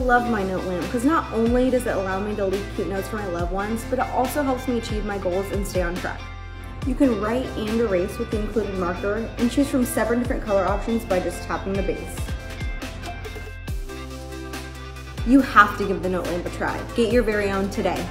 love my note lamp because not only does it allow me to leave cute notes for my loved ones, but it also helps me achieve my goals and stay on track. You can write and erase with the included marker and choose from 7 different color options by just tapping the base. You have to give the Note Lamp a try. Get your very own today.